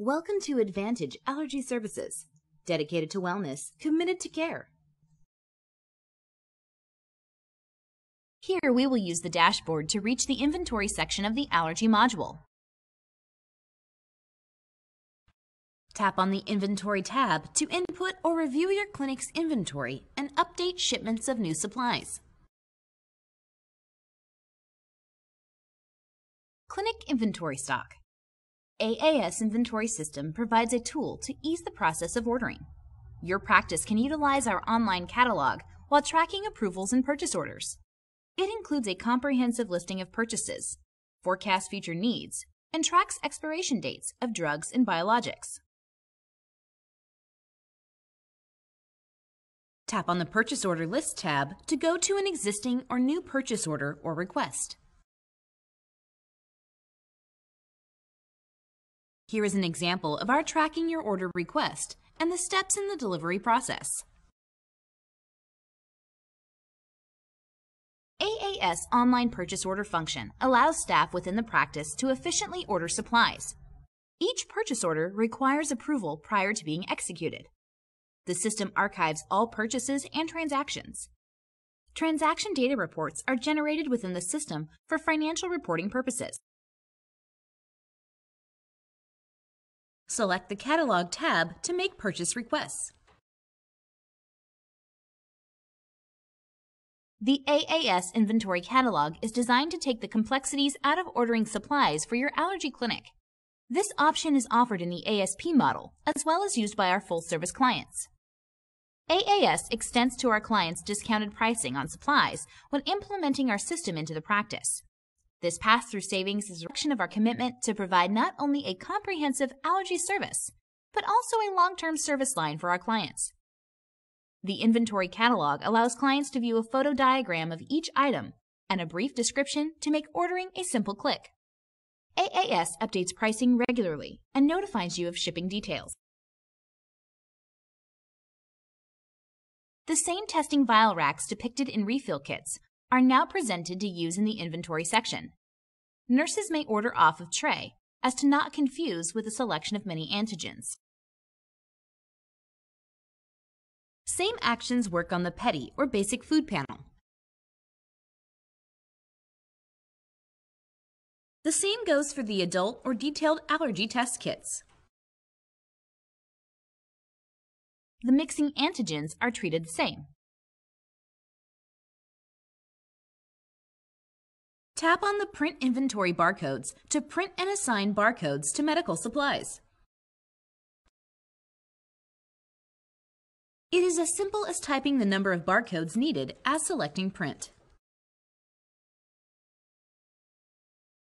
Welcome to Advantage Allergy Services, dedicated to wellness, committed to care. Here we will use the dashboard to reach the inventory section of the allergy module. Tap on the Inventory tab to input or review your clinic's inventory and update shipments of new supplies. Clinic Inventory Stock. AAS Inventory System provides a tool to ease the process of ordering. Your practice can utilize our online catalog while tracking approvals and purchase orders. It includes a comprehensive listing of purchases, forecasts future needs, and tracks expiration dates of drugs and biologics. Tap on the Purchase Order List tab to go to an existing or new purchase order or request. Here is an example of our tracking your order request and the steps in the delivery process. AAS Online Purchase Order function allows staff within the practice to efficiently order supplies. Each purchase order requires approval prior to being executed. The system archives all purchases and transactions. Transaction data reports are generated within the system for financial reporting purposes. Select the Catalog tab to make purchase requests. The AAS Inventory Catalog is designed to take the complexities out of ordering supplies for your allergy clinic. This option is offered in the ASP model, as well as used by our full-service clients. AAS extends to our clients discounted pricing on supplies when implementing our system into the practice. This pass-through savings is a reflection of our commitment to provide not only a comprehensive allergy service, but also a long-term service line for our clients. The Inventory Catalog allows clients to view a photo diagram of each item and a brief description to make ordering a simple click. AAS updates pricing regularly and notifies you of shipping details. The same testing vial racks depicted in refill kits are now presented to use in the inventory section. Nurses may order off of tray as to not confuse with a selection of many antigens. Same actions work on the petty or basic food panel. The same goes for the adult or detailed allergy test kits. The mixing antigens are treated the same. Tap on the Print Inventory Barcodes to print and assign barcodes to medical supplies. It is as simple as typing the number of barcodes needed as selecting Print.